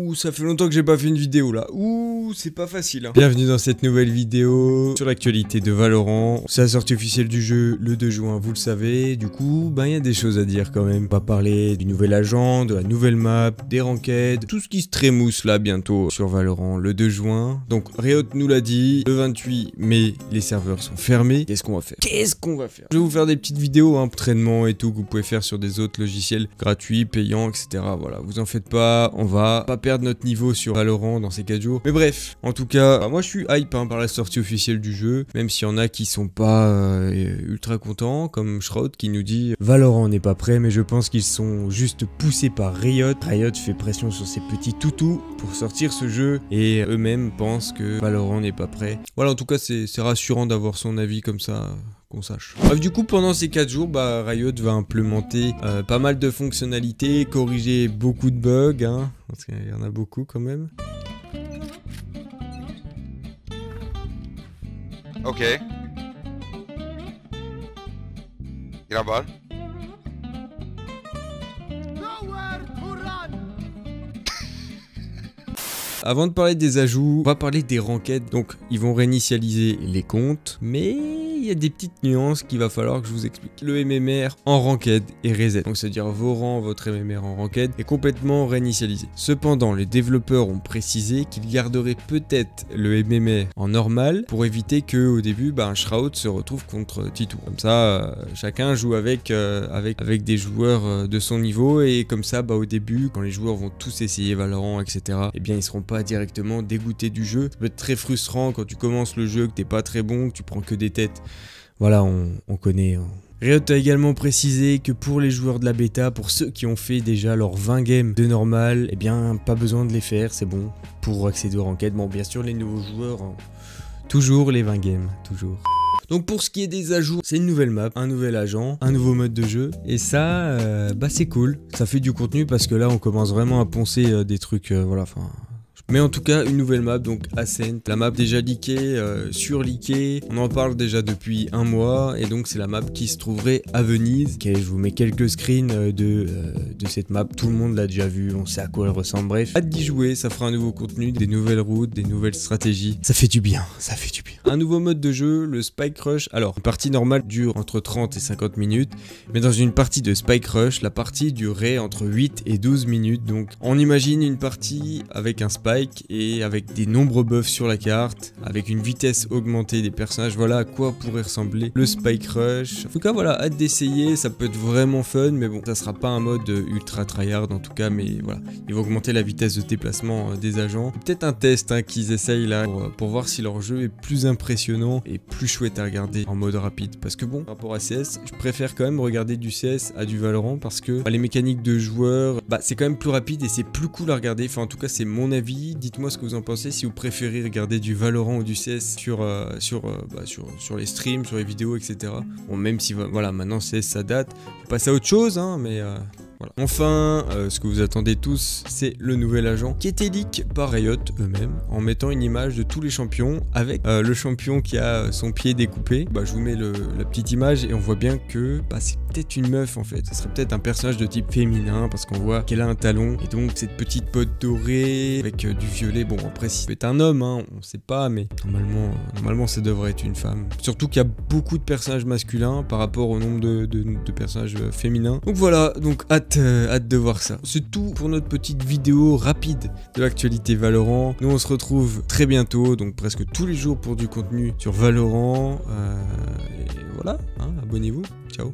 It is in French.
Ouh, ça fait longtemps que j'ai pas fait une vidéo là. Ouh, c'est pas facile hein. Bienvenue dans cette nouvelle vidéo sur l'actualité de Valorant. C'est la sortie officielle du jeu le 2 juin, vous le savez. Du coup, ben il y a des choses à dire quand même. On va parler du nouvel agent, de la nouvelle map, des ranked, tout ce qui se trémousse là bientôt sur Valorant le 2 juin. Donc Riot nous l'a dit, le 28 mai, les serveurs sont fermés. Qu'est-ce qu'on va faire? Je vais vous faire des petites vidéos, hein, entraînement et tout, que vous pouvez faire sur des autres logiciels gratuits, payants, etc. Voilà, vous en faites pas, on va pas perdre notre niveau sur Valorant dans ces 4 jours. Mais bref, en tout cas, moi je suis hype hein, par la sortie officielle du jeu, même s'il y en a qui sont pas ultra contents, comme Shroud qui nous dit « Valorant n'est pas prêt, mais je pense qu'ils sont juste poussés par Riot. Riot fait pression sur ses petits toutous pour sortir ce jeu et eux-mêmes pensent que Valorant n'est pas prêt. » Voilà, en tout cas, c'est rassurant d'avoir son avis comme ça. Qu'on sache. Bref, du coup pendant ces 4 jours bah, Riot va implémenter pas mal de fonctionnalités, corriger beaucoup de bugs hein, parce qu'il y en a beaucoup quand même. Ok. Il a balle. Avant de parler des ajouts, on va parler des ranked. Donc ils vont réinitialiser les comptes, mais il y a des petites nuances qu'il va falloir que je vous explique. Le MMR en ranked est reset, donc c'est-à-dire vos rangs, votre MMR en ranked est complètement réinitialisé. Cependant, les développeurs ont précisé qu'ils garderaient peut-être le MMR en normal pour éviter que au début, ben, Shroud se retrouve contre Tito. Comme ça, chacun joue avec avec des joueurs de son niveau et comme ça, bah, au début, quand les joueurs vont tous essayer Valorant, etc. Eh bien, ils seront pas directement dégoûtés du jeu. Ça peut être très frustrant quand tu commences le jeu, que t'es pas très bon, que tu prends que des têtes. Voilà, on connaît. Riot a également précisé que pour les joueurs de la bêta, pour ceux qui ont fait déjà leurs 20 games de normal, eh bien, pas besoin de les faire, c'est bon, pour accéder aux ranked. Bon, bien sûr, les nouveaux joueurs, hein, toujours les 20 games, toujours. Donc pour ce qui est des ajouts, c'est une nouvelle map, un nouvel agent, un nouveau mode de jeu. Et ça, bah c'est cool, ça fait du contenu parce que là, on commence vraiment à poncer des trucs, voilà, enfin... Mais en tout cas, une nouvelle map, donc Ascent, la map déjà leakée, surleakée, on en parle déjà depuis un mois, et donc c'est la map qui se trouverait à Venise. Ok, je vous mets quelques screens de cette map, tout le monde l'a déjà vu, on sait à quoi elle ressemble, bref. Hâte d'y jouer, ça fera un nouveau contenu, des nouvelles routes, des nouvelles stratégies, ça fait du bien, ça fait du bien. Un nouveau mode de jeu, le Spike Rush, alors une partie normale dure entre 30 et 50 minutes, mais dans une partie de Spike Rush, la partie durait entre 8 et 12 minutes, donc on imagine une partie avec un Spike et avec des nombreux buffs sur la carte, avec une vitesse augmentée des personnages, voilà à quoi pourrait ressembler le Spike Rush. En tout cas voilà, hâte d'essayer, ça peut être vraiment fun, mais bon, ça sera pas un mode ultra tryhard en tout cas, mais voilà, ils vont augmenter la vitesse de déplacement des agents. Peut-être un test hein, qu'ils essayent là, pour voir si leur jeu est plus impressionnant et plus chouette à regarder en mode rapide, parce que bon, par rapport à CS, je préfère quand même regarder du CS à du Valorant, parce que bah, les mécaniques de joueurs, bah, c'est quand même plus rapide et c'est plus cool à regarder, enfin en tout cas c'est mon avis. Dites-moi ce que vous en pensez, si vous préférez regarder du Valorant ou du CS sur les streams, sur les vidéos, etc. Bon, même si, voilà, maintenant CS ça date, on passe à autre chose, hein, mais... Voilà. Enfin, ce que vous attendez tous, c'est le nouvel agent qui était leak par Riot eux-mêmes en mettant une image de tous les champions avec le champion qui a son pied découpé. Bah, je vous mets la petite image et on voit bien que bah, c'est peut-être une meuf en fait. Ça serait peut-être un personnage de type féminin parce qu'on voit qu'elle a un talon et donc cette petite botte dorée avec du violet. Bon, après, si c'est un homme, hein, on sait pas, mais normalement, ça devrait être une femme. Surtout qu'il y a beaucoup de personnages masculins par rapport au nombre de personnages féminins. Donc voilà, donc hâte de voir ça. C'est tout pour notre petite vidéo rapide de l'actualité Valorant. Nous on se retrouve très bientôt, donc presque tous les jours pour du contenu sur Valorant. Et voilà, hein, abonnez-vous. Ciao.